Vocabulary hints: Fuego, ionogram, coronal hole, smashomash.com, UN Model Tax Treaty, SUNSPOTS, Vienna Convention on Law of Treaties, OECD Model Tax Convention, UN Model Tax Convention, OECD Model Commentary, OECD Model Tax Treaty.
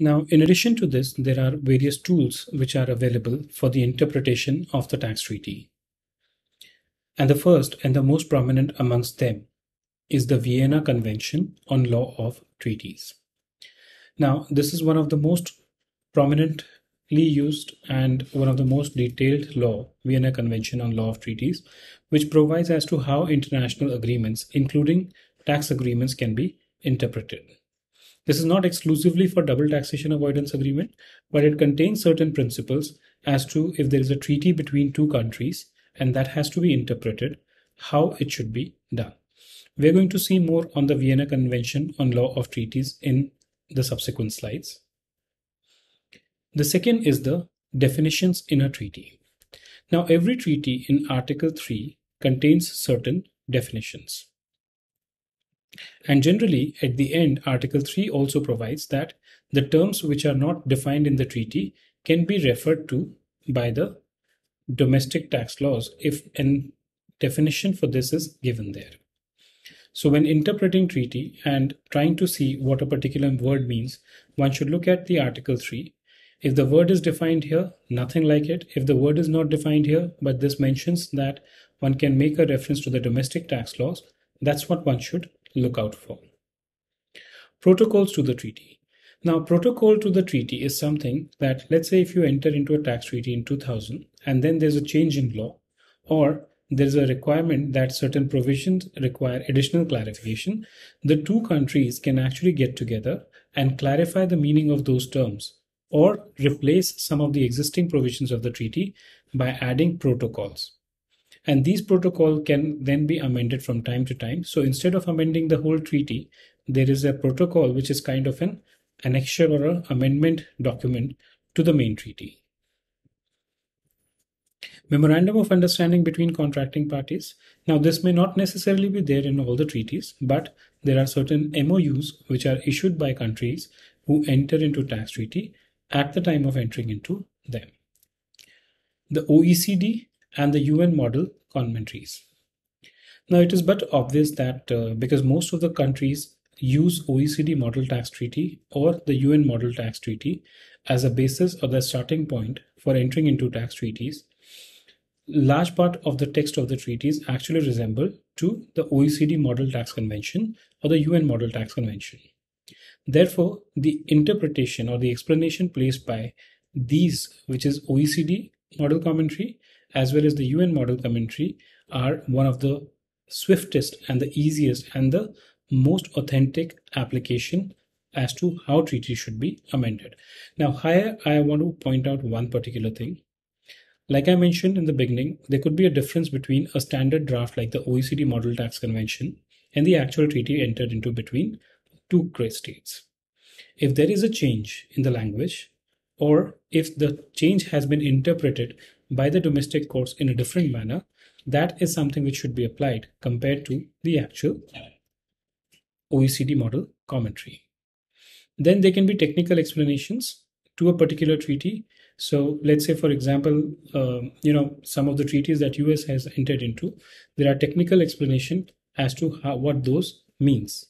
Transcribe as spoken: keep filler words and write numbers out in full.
Now, in addition to this, there are various tools which are available for the interpretation of the tax treaty. And the first and the most prominent amongst them is the Vienna Convention on Law of Treaties. Now, this is one of the most prominently used and one of the most detailed law, Vienna Convention on Law of Treaties, which provides as to how international agreements, including tax agreements, can be interpreted. This is not exclusively for double taxation avoidance agreement, but it contains certain principles as to if there is a treaty between two countries and that has to be interpreted, how it should be done. We are going to see more on the Vienna Convention on Law of Treaties in the subsequent slides. The second is the definitions in a treaty. Now, every treaty in Article three contains certain definitions. And generally, at the end, Article three also provides that the terms which are not defined in the treaty can be referred to by the domestic tax laws if a definition for this is given there. So when interpreting treaty and trying to see what a particular word means, one should look at the Article three. If the word is defined here, nothing like it. If the word is not defined here, but this mentions that one can make a reference to the domestic tax laws, that's what one should look out for. Protocols to the treaty. Now, protocol to the treaty is something that, let's say if you enter into a tax treaty in two thousand and then there's a change in law, or there's a requirement that certain provisions require additional clarification, the two countries can actually get together and clarify the meaning of those terms or replace some of the existing provisions of the treaty by adding protocols. And these protocols can then be amended from time to time. So instead of amending the whole treaty, there is a protocol which is kind of an annexure or an amendment document to the main treaty. Memorandum of understanding between contracting parties. Now, this may not necessarily be there in all the treaties, but there are certain M O Us which are issued by countries who enter into tax treaty at the time of entering into them. The O E C D and the U N Model Commentaries. Now, it is but obvious that uh, because most of the countries use O E C D Model Tax Treaty or the U N Model Tax Treaty as a basis or the starting point for entering into tax treaties, large part of the text of the treaties actually resemble to the O E C D Model Tax Convention or the U N Model Tax Convention. Therefore, the interpretation or the explanation placed by these, which is O E C D Model Commentary, as well as the U N Model Commentary, are one of the swiftest and the easiest and the most authentic application as to how treaties should be amended. Now, here I want to point out one particular thing. Like I mentioned in the beginning, there could be a difference between a standard draft like the O E C D Model Tax Convention and the actual treaty entered into between two states. If there is a change in the language, or if the change has been interpreted by the domestic courts in a different manner, that is something which should be applied compared to the actual O E C D Model Commentary. Then there can be technical explanations to a particular treaty. So let's say, for example, um, you know, some of the treaties that U S has entered into, there are technical explanations as to how, what those means.